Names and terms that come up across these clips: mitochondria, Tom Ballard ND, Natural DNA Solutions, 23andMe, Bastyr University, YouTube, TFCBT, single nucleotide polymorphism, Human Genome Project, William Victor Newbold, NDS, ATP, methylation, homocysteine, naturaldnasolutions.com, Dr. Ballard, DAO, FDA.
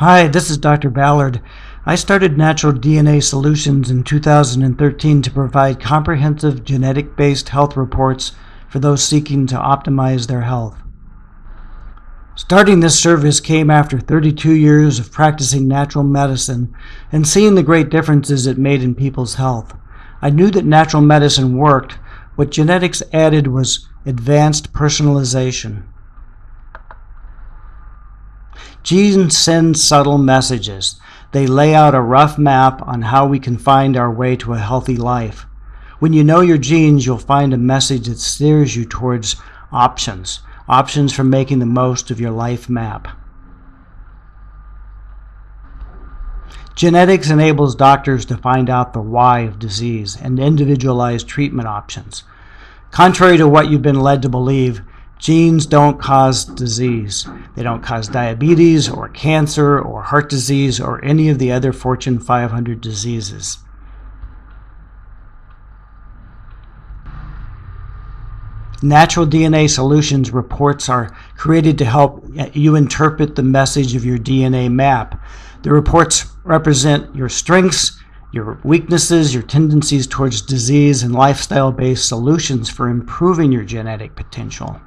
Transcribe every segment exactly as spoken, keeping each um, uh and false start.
Hi, this is Doctor Ballard. I started Natural D N A Solutions in two thousand thirteen to provide comprehensive genetic-based health reports for those seeking to optimize their health. Starting this service came after thirty-two years of practicing natural medicine and seeing the great differences it made in people's health. I knew that natural medicine worked. What genetics added was advanced personalization. Genes send subtle messages. They lay out a rough map on how we can find our way to a healthy life. When you know your genes, you'll find a message that steers you towards options, options for making the most of your life map. Genetics enables doctors to find out the why of disease and individualize treatment options. Contrary to what you've been led to believe, genes don't cause disease. They don't cause diabetes or cancer or heart disease or any of the other Fortune five hundred diseases. Natural D N A Solutions reports are created to help you interpret the message of your D N A map. The reports represent your strengths, your weaknesses, your tendencies towards disease, and lifestyle-based solutions for improving your genetic potential.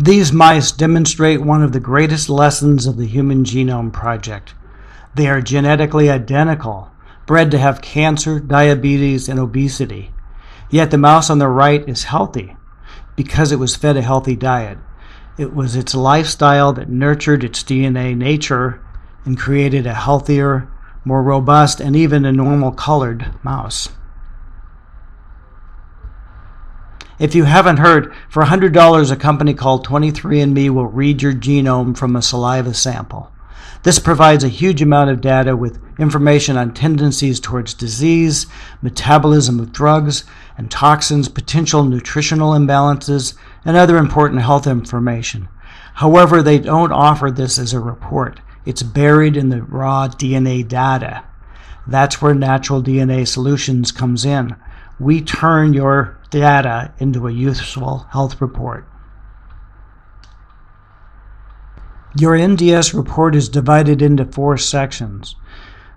These mice demonstrate one of the greatest lessons of the Human Genome Project. They are genetically identical, bred to have cancer, diabetes, and obesity. Yet the mouse on the right is healthy because it was fed a healthy diet. It was its lifestyle that nurtured its D N A nature and created a healthier, more robust, and even a normal-colored mouse. If you haven't heard, for one hundred dollars a company called twenty-three and me will read your genome from a saliva sample. This provides a huge amount of data with information on tendencies towards disease, metabolism of drugs and toxins, potential nutritional imbalances, and other important health information. However, they don't offer this as a report. It's buried in the raw D N A data. That's where Natural D N A Solutions comes in. We turn your data into a useful health report. Your N D S report is divided into four sections.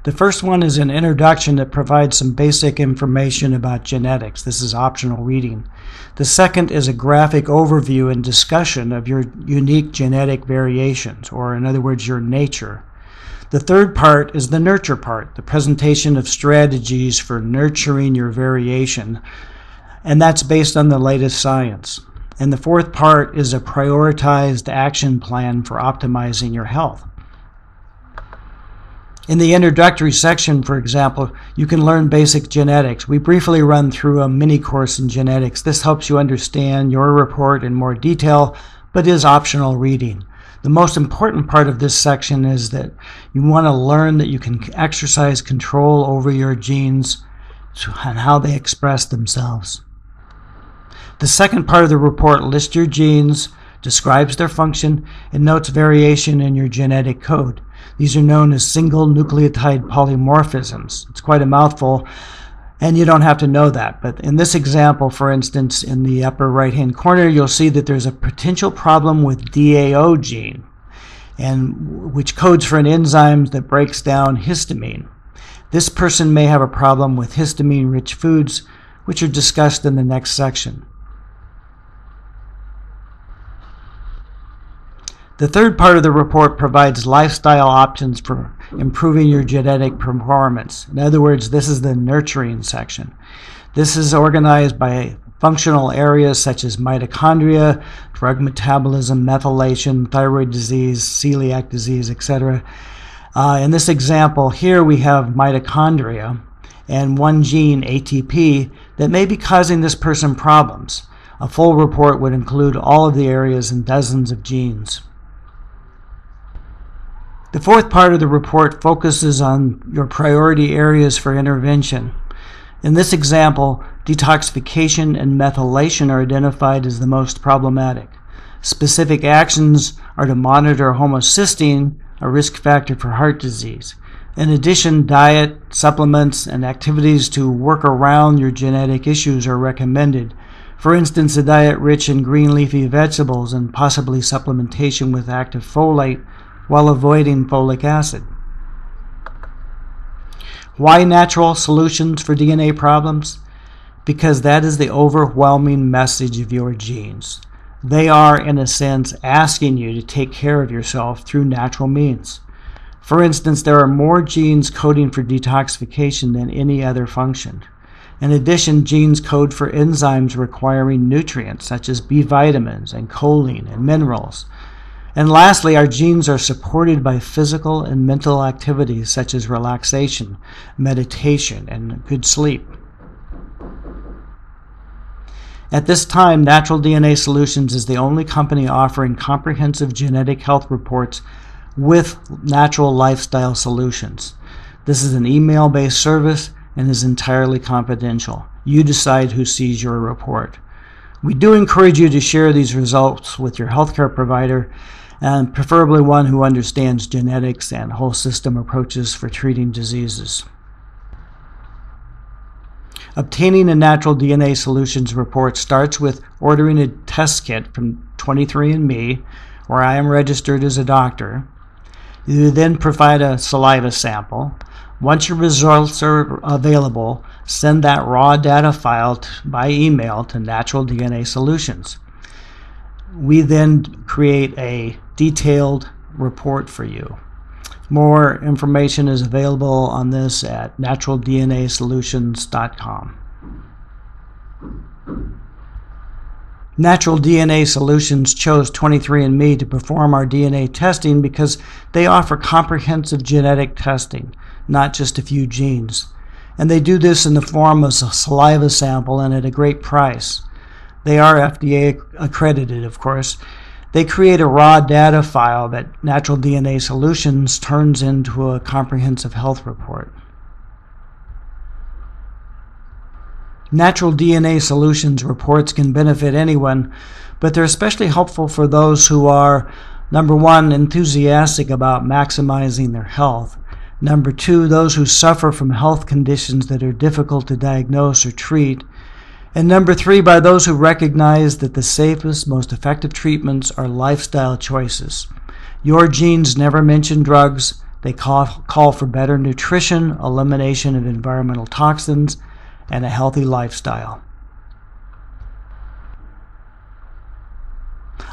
The first one is an introduction that provides some basic information about genetics. This is optional reading. The second is a graphic overview and discussion of your unique genetic variations, or in other words, your nature. The third part is the nurture part, the presentation of strategies for nurturing your variation, and that's based on the latest science. And the fourth part is a prioritized action plan for optimizing your health. In the introductory section, for example, you can learn basic genetics. We briefly run through a mini course in genetics. This helps you understand your report in more detail, but is optional reading. The most important part of this section is that you want to learn that you can exercise control over your genes and how they express themselves. The second part of the report lists your genes, describes their function, and notes variation in your genetic code. These are known as single nucleotide polymorphisms. It's quite a mouthful, and you don't have to know that. But in this example, for instance, in the upper right-hand corner, you'll see that there's a potential problem with D A O gene, and which codes for an enzyme that breaks down histamine. This person may have a problem with histamine-rich foods, which are discussed in the next section. The third part of the report provides lifestyle options for improving your genetic performance. In other words, this is the nurturing section. This is organized by functional areas such as mitochondria, drug metabolism, methylation, thyroid disease, celiac disease, et cetera. Uh, in this example here, we have mitochondria and one gene, A T P, that may be causing this person problems. A full report would include all of the areas and dozens of genes. The fourth part of the report focuses on your priority areas for intervention. In this example, detoxification and methylation are identified as the most problematic. Specific actions are to monitor homocysteine, a risk factor for heart disease. In addition, diet, supplements, and activities to work around your genetic issues are recommended. For instance, a diet rich in green leafy vegetables and possibly supplementation with active folate while avoiding folic acid. Why natural solutions for D N A problems? Because that is the overwhelming message of your genes. They are, in a sense, asking you to take care of yourself through natural means. For instance, there are more genes coding for detoxification than any other function. In addition, genes code for enzymes requiring nutrients such as B vitamins and choline and minerals. And lastly, our genes are supported by physical and mental activities such as relaxation, meditation, and good sleep. At this time, Natural D N A Solutions is the only company offering comprehensive genetic health reports with natural lifestyle solutions. This is an email-based service and is entirely confidential. You decide who sees your report. We do encourage you to share these results with your healthcare provider, and preferably one who understands genetics and whole system approaches for treating diseases. Obtaining a Natural D N A Solutions report starts with ordering a test kit from twenty-three and me, where I am registered as a doctor. You then provide a saliva sample. Once your results are available, send that raw data file by email to Natural D N A Solutions. We then create a detailed report for you. More information is available on this at natural D N A solutions dot com. Natural D N A Solutions chose twenty-three and me to perform our D N A testing because they offer comprehensive genetic testing, not just a few genes. And they do this in the form of a saliva sample and at a great price. They are F D A accredited, of course. They create a raw data file that Natural D N A Solutions turns into a comprehensive health report. Natural D N A Solutions reports can benefit anyone, but they're especially helpful for those who are, number one, enthusiastic about maximizing their health. Number two, those who suffer from health conditions that are difficult to diagnose or treat. And number three, by those who recognize that the safest, most effective treatments are lifestyle choices. Your genes never mention drugs. They call, call for better nutrition, elimination of environmental toxins, and a healthy lifestyle.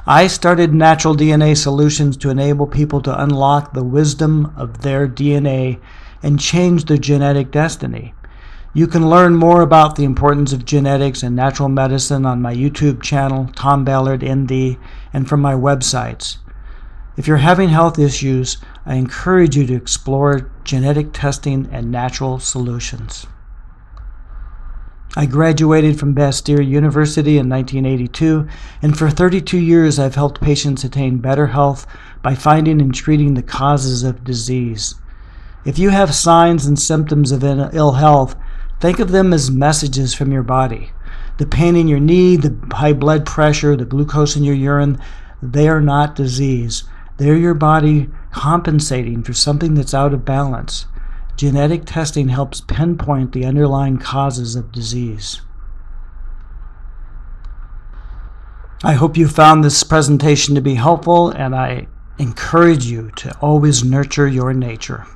I started Natural D N A Solutions to enable people to unlock the wisdom of their D N A and change their genetic destiny. You can learn more about the importance of genetics and natural medicine on my YouTube channel, Tom Ballard N D, and from my websites. If you're having health issues, I encourage you to explore genetic testing and natural solutions. I graduated from Bastyr University in nineteen eighty-two, and for thirty-two years I've helped patients attain better health by finding and treating the causes of disease. If you have signs and symptoms of ill health, think of them as messages from your body. The pain in your knee, the high blood pressure, the glucose in your urine, they are not disease. They're your body compensating for something that's out of balance. Genetic testing helps pinpoint the underlying causes of disease. I hope you found this presentation to be helpful, and I encourage you to always nurture your nature.